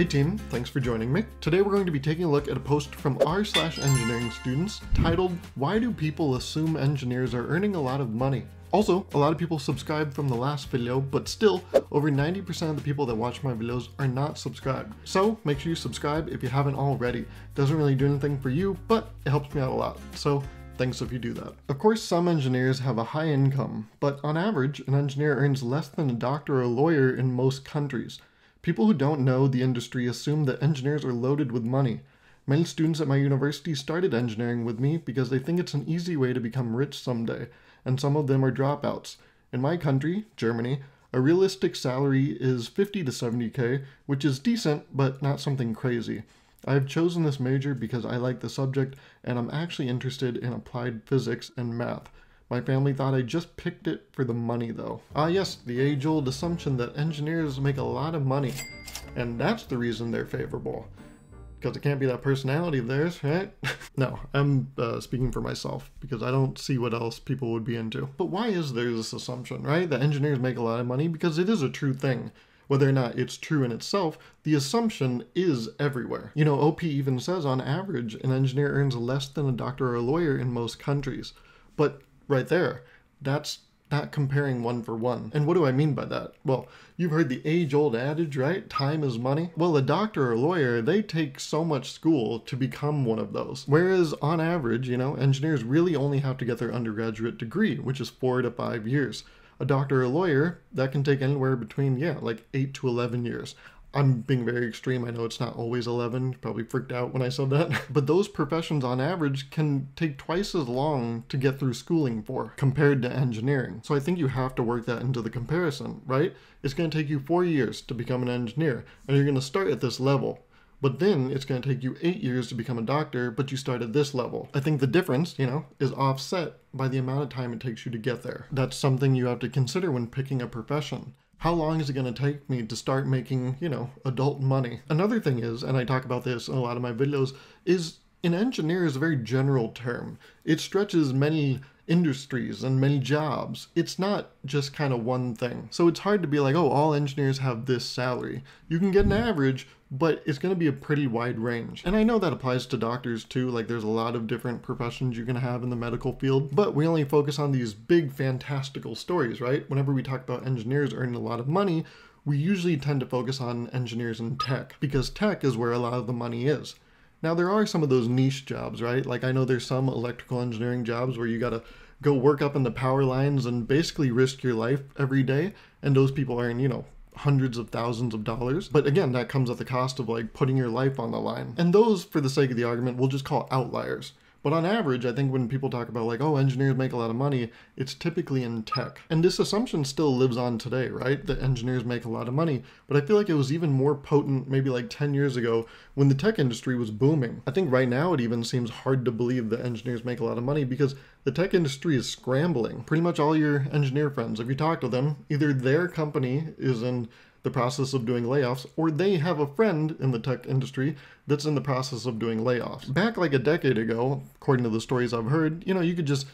Hey team, thanks for joining me. Today we're going to be taking a look at a post from r/EngineeringStudents titled, "Why Do People Assume Engineers Are Earning a Lot of Money?" Also, a lot of people subscribed from the last video, but still, over 90% of the people that watch my videos are not subscribed. So make sure you subscribe if you haven't already. It doesn't really do anything for you, but it helps me out a lot. So thanks if you do that. Of course, some engineers have a high income, but on average, an engineer earns less than a doctor or a lawyer in most countries. People who don't know the industry assume that engineers are loaded with money. Many students at my university started engineering with me because they think it's an easy way to become rich someday, and some of them are dropouts. In my country, Germany, a realistic salary is 50 to 70k, which is decent, but not something crazy. I have chosen this major because I like the subject, and I'm actually interested in applied physics and math. My family thought I just picked it for the money though. Ah yes, the age-old assumption that engineers make a lot of money. And that's the reason they're favorable. Because it can't be that personality of theirs, right? No, I'm speaking for myself because I don't see what else people would be into. But why is there this assumption, right? That engineers make a lot of money? Because it is a true thing. Whether or not it's true in itself, the assumption is everywhere. You know, OP even says on average, an engineer earns less than a doctor or a lawyer in most countries. But right there, that's not comparing one for one. And what do I mean by that? Well, you've heard the age-old adage, right? Time is money. Well, a doctor or lawyer, they take so much school to become one of those. Whereas on average, you know, engineers really only have to get their undergraduate degree, which is 4 to 5 years. A doctor or lawyer, that can take anywhere between, yeah, like 8 to 11 years. I'm being very extreme. I know it's not always 11, probably freaked out when I said that. But those professions on average can take twice as long to get through schooling for compared to engineering. So I think you have to work that into the comparison, right? It's going to take you 4 years to become an engineer, and you're going to start at this level. But then it's going to take you 8 years to become a doctor, but you start at this level. I think the difference, you know, is offset by the amount of time it takes you to get there. That's something you have to consider when picking a profession. How long is it going to take me to start making, you know, adult money? Another thing is, and I talk about this in a lot of my videos, is an engineer is a very general term. It stretches many industries and many jobs. It's not just kind of one thing. So it's hard to be like, oh, all engineers have this salary. You can get an average, but it's going to be a pretty wide range. And I know that applies to doctors too, like there's a lot of different professions you can have in the medical field, but we only focus on these big fantastical stories, right? Whenever we talk about engineers earning a lot of money, we usually tend to focus on engineers in tech because tech is where a lot of the money is. Now there are some of those niche jobs, right? Like I know there's some electrical engineering jobs where you gotta go work up in the power lines and basically risk your life every day, and those people earn, you know, hundreds of thousands of dollars. But again, that comes at the cost of like putting your life on the line. And those, for the sake of the argument, we'll just call outliers. But on average, I think when people talk about like, oh, engineers make a lot of money, it's typically in tech. And this assumption still lives on today, right? That engineers make a lot of money. But I feel like it was even more potent maybe like 10 years ago when the tech industry was booming. I think right now it even seems hard to believe that engineers make a lot of money because the tech industry is scrambling. Pretty much all your engineer friends, if you talk to them, either their company is in the process of doing layoffs, or they have a friend in the tech industry that's in the process of doing layoffs. Back like a decade ago, according to the stories I've heard, you know, you could just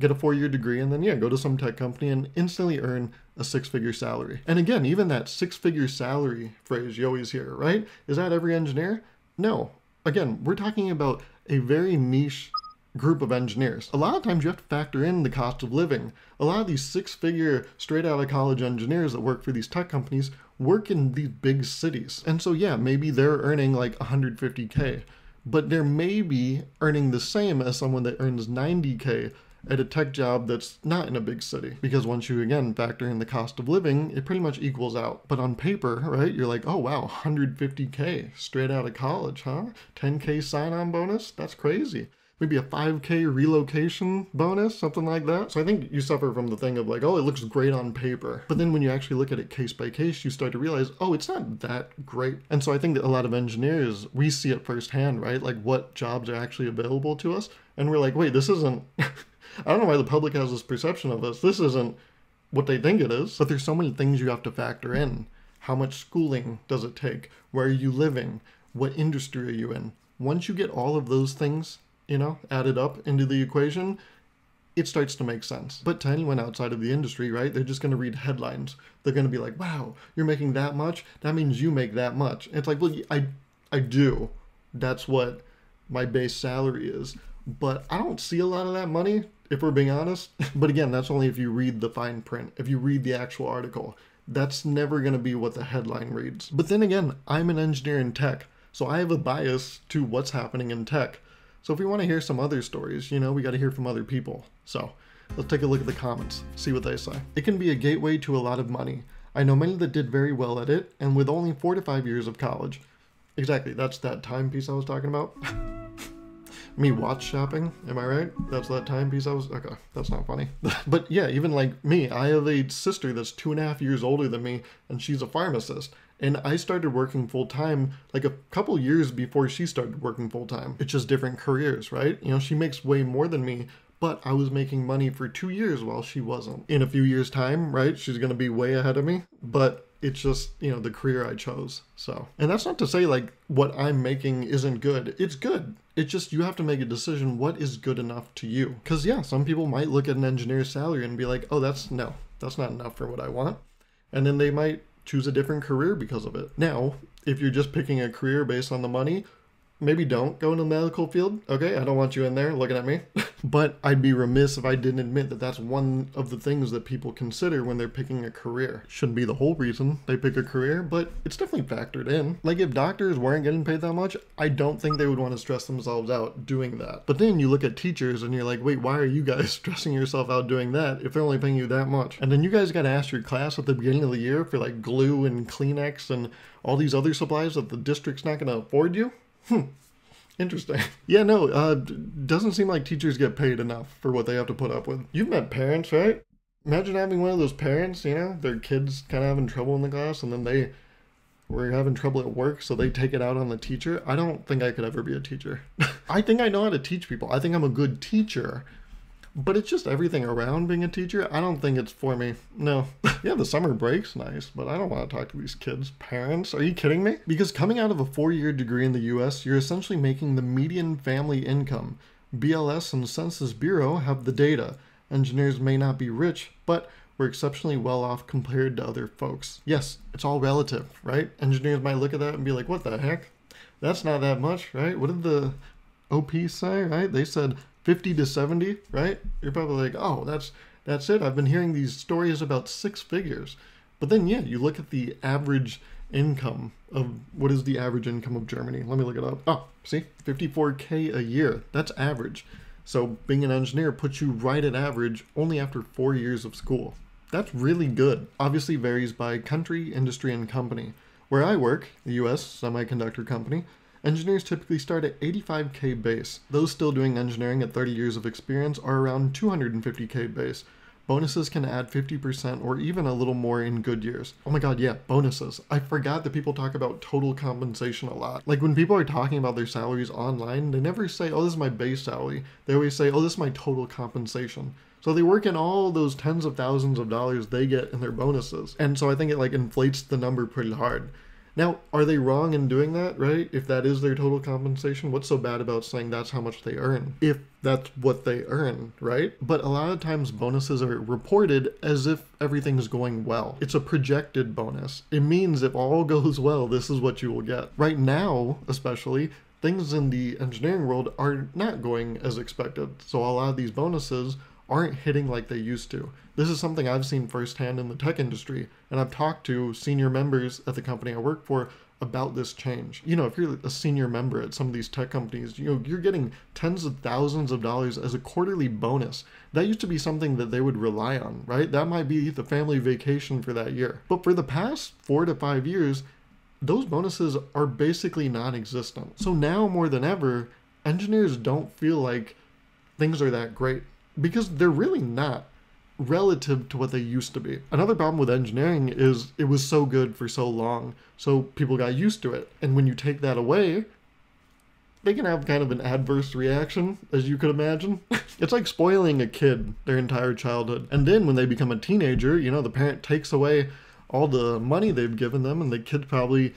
get a 4-year degree and then, yeah, go to some tech company and instantly earn a 6-figure salary. And again, even that 6-figure salary phrase you always hear, right? Is that every engineer? No. Again, we're talking about a very niche group of engineers. A lot of times you have to factor in the cost of living. A lot of these 6-figure straight out of college engineers that work for these tech companies work in these big cities. And so yeah, maybe they're earning like 150k, but they're maybe earning the same as someone that earns 90k at a tech job that's not in a big city. Because once you again factor in the cost of living, it pretty much equals out. But on paper, right, you're like, oh wow, 150k straight out of college, huh? 10k sign-on bonus? That's crazy. Maybe a 5k relocation bonus, something like that. So I think you suffer from the thing of like, oh, it looks great on paper. But then when you actually look at it case by case, you start to realize, oh, it's not that great. And so I think that a lot of engineers, we see it firsthand, right? Like what jobs are actually available to us. And we're like, wait, this isn't, I don't know why the public has this perception of us. This isn't what they think it is. But there's so many things you have to factor in. How much schooling does it take? Where are you living? What industry are you in? Once you get all of those things, you know, added up into the equation, it starts to make sense. But to anyone outside of the industry, right, they're just going to read headlines. They're going to be like, wow, you're making that much? That means you make that much. And it's like, well, I do. That's what my base salary is. But I don't see a lot of that money, if we're being honest. But again, that's only if you read the fine print, if you read the actual article. That's never going to be what the headline reads. But then again, I'm an engineer in tech, so I have a bias to what's happening in tech. So if we want to hear some other stories, you know, we got to hear from other people. So let's take a look at the comments, see what they say. It can be a gateway to a lot of money. I know many that did very well at it, and with only 4 to 5 years of college. Exactly, that's that timepiece I was talking about. Me watch shopping, am I right? That's that timepiece I was, okay, that's not funny. But yeah, even like me, I have a sister that's 2.5 years older than me, and she's a pharmacist. And I started working full-time like a couple years before she started working full-time. It's just different careers, right? You know, she makes way more than me, but I was making money for 2 years while she wasn't. In a few years' time, right, she's gonna be way ahead of me, but it's just, you know, the career I chose. So, and that's not to say like what I'm making isn't good. It's good. It's just, you have to make a decision what is good enough to you. Cause yeah, some people might look at an engineer's salary and be like, oh, that's not enough for what I want. And then they might choose a different career because of it. Now, if you're just picking a career based on the money, maybe don't go into the medical field. Okay, I don't want you in there looking at me. But I'd be remiss if I didn't admit that that's one of the things that people consider when they're picking a career. Shouldn't be the whole reason they pick a career, but it's definitely factored in. Like if doctors weren't getting paid that much, I don't think they would want to stress themselves out doing that. But then you look at teachers and you're like, wait, why are you guys stressing yourself out doing that if they're only paying you that much? And then you guys got to ask your class at the beginning of the year for like glue and Kleenex and all these other supplies that the district's not going to afford you? Interesting. Yeah, no, doesn't seem like teachers get paid enough for what they have to put up with. You've met parents, right? Imagine having one of those parents, you know, their kids kind of having trouble in the class and then they were having trouble at work, so they take it out on the teacher. I don't think I could ever be a teacher. I think I know how to teach people. I think I'm a good teacher, but it's just everything around being a teacher. I don't think it's for me, no. Yeah, the summer break's nice, but I don't want to talk to these kids' parents. Are you kidding me? Because coming out of a 4-year degree in the US, you're essentially making the median family income. BLS and Census Bureau have the data. Engineers may not be rich, but we're exceptionally well off compared to other folks. Yes, it's all relative, right? Engineers might look at that and be like, what the heck? That's not that much, right? What did the OP say, right? They said 50 to 70, right? You're probably like, oh, that's it. I've been hearing these stories about 6 figures. But then, yeah, you look at the average income of, what is the average income of Germany? Let me look it up. Oh, see, 54K a year. That's average. So being an engineer puts you right at average only after 4 years of school. That's really good. Obviously varies by country, industry, and company. Where I work, the US semiconductor company, engineers typically start at 85K base. Those still doing engineering at 30 years of experience are around 250K base. Bonuses can add 50% or even a little more in good years. Oh my god, yeah, bonuses. I forgot that people talk about total compensation a lot. Like when people are talking about their salaries online, they never say, oh, this is my base salary. They always say, oh, this is my total compensation. So they work in all those tens of thousands of dollars they get in their bonuses. And so I think it like inflates the number pretty hard. Now, are they wrong in doing that, right? If that is their total compensation, what's so bad about saying that's how much they earn? If that's what they earn, right? But a lot of times bonuses are reported as if everything's going well. It's a projected bonus. It means if all goes well, this is what you will get. Right now, especially, things in the engineering world are not going as expected. So a lot of these bonuses aren't hitting like they used to. This is something I've seen firsthand in the tech industry, and I've talked to senior members at the company I work for about this change. You know, if you're a senior member at some of these tech companies, you know, you're getting tens of thousands of dollars as a quarterly bonus. That used to be something that they would rely on, right? That might be the family vacation for that year. But for the past 4 to 5 years, those bonuses are basically non-existent. So now more than ever, engineers don't feel like things are that great, because they're really not relative to what they used to be. Another problem with engineering is it was so good for so long, so people got used to it. And when you take that away, they can have kind of an adverse reaction, as you could imagine. It's like spoiling a kid their entire childhood. And then when they become a teenager, you know, the parent takes away all the money they've given them and the kid's probably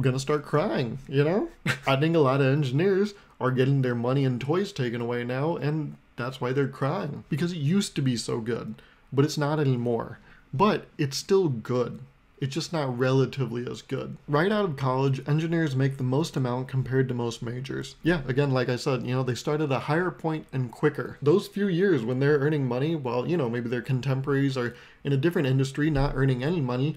gonna start crying, you know? I think a lot of engineers are getting their money and toys taken away now, and That's why they're crying, because it used to be so good, but it's not anymore. But it's still good. It's just not relatively as good. Right out of college, engineers make the most amount compared to most majors. Yeah, again, like I said, they start at a higher point and quicker. Those few years when they're earning money, while, maybe their contemporaries are in a different industry not earning any money,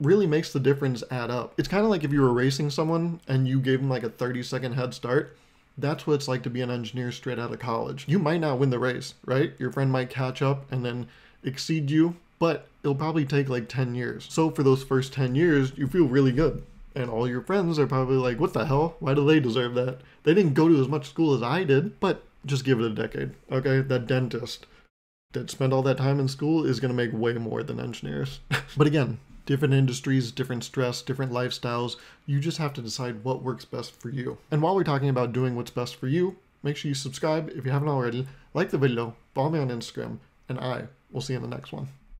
really makes the difference add up. It's kind of like if you were racing someone and you gave them like a 30-second head start. That's what it's like to be an engineer straight out of college. You might not win the race, right? Your friend might catch up and then exceed you, but it'll probably take like 10 years. So for those first 10 years, you feel really good. And all your friends are probably like, what the hell? Why do they deserve that? They didn't go to as much school as I did, but just give it a decade, okay? That dentist that spent all that time in school is gonna make way more than engineers. But again, different industries, different stress, different lifestyles. You just have to decide what works best for you. And while we're talking about doing what's best for you, make sure you subscribe if you haven't already, like the video, follow me on Instagram, and I will see you in the next one.